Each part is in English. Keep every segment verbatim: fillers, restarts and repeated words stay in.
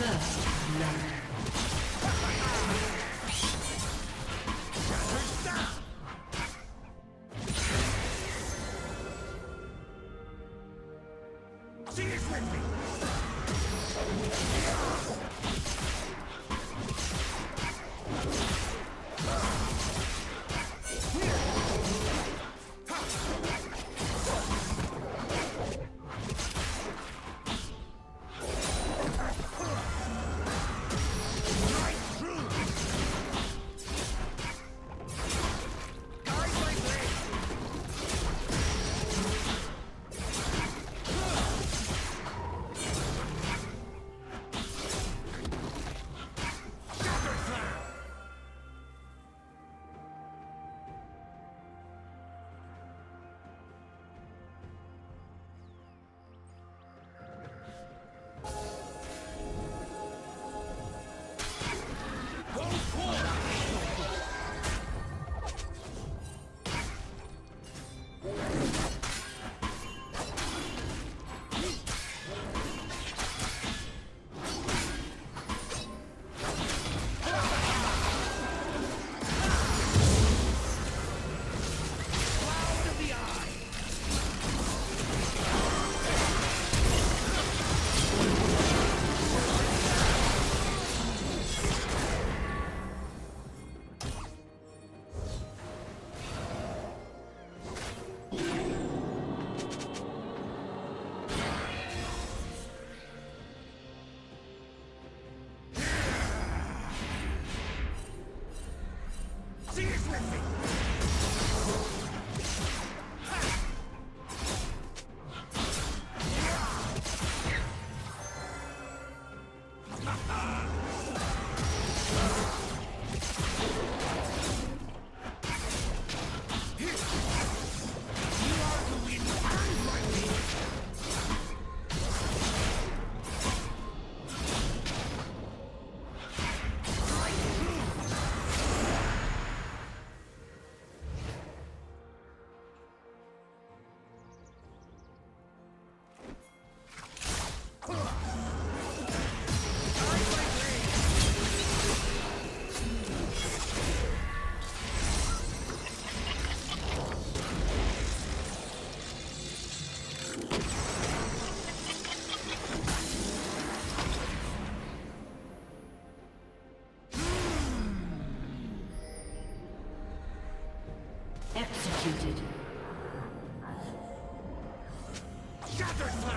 First love. Executed. Shattered glass!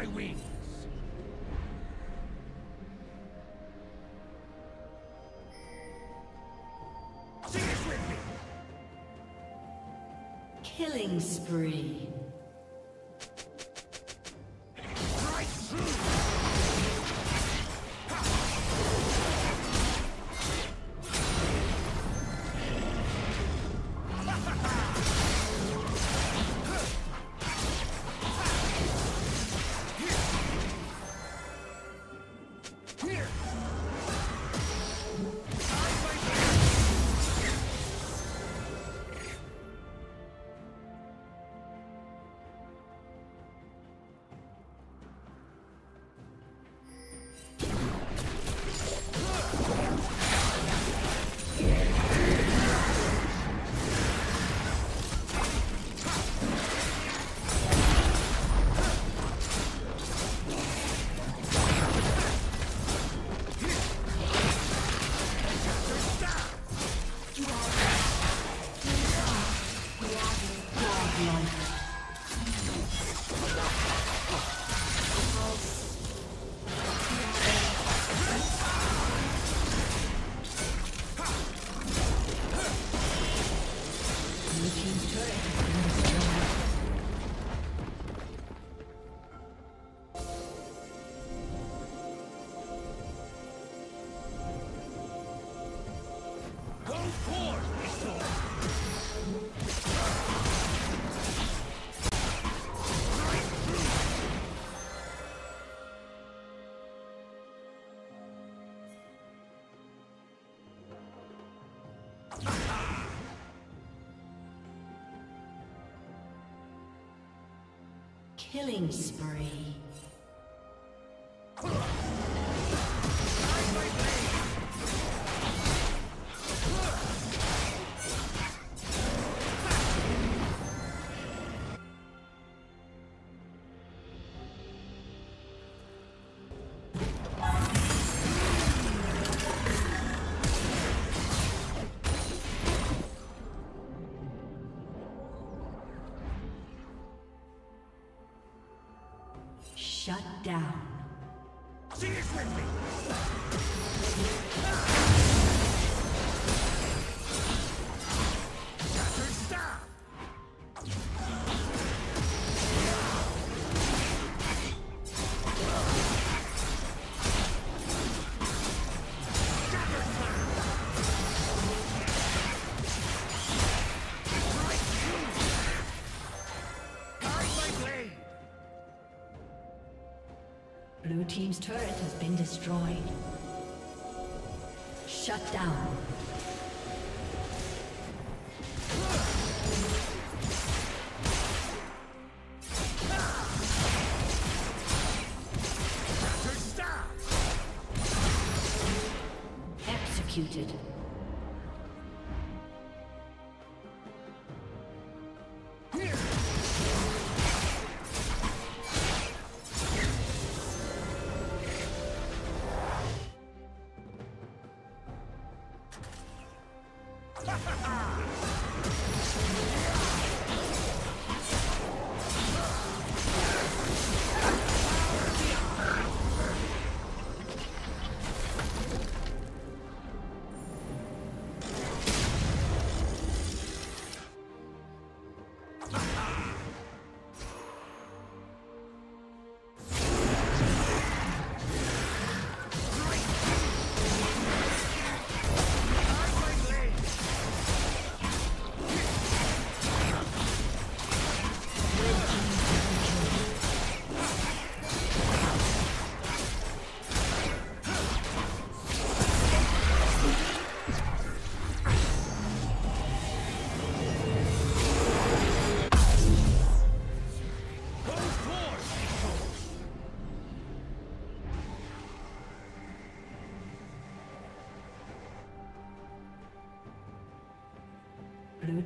my wings. Sing it with me. Killing spree. Killing spree. Shut down. Sing it with me. Shattered Star. Blue team's turret has been destroyed. Shut down. Executed. Blue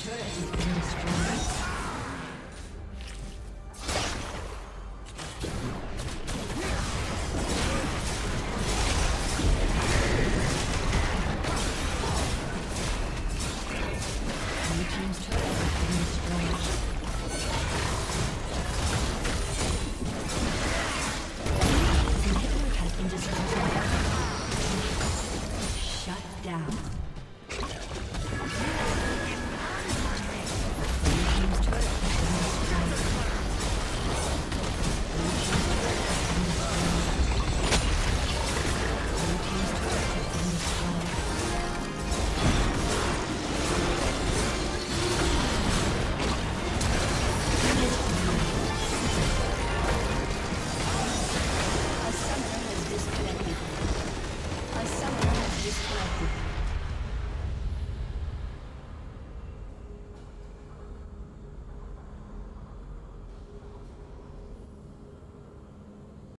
team's turret has been destroyed. Down.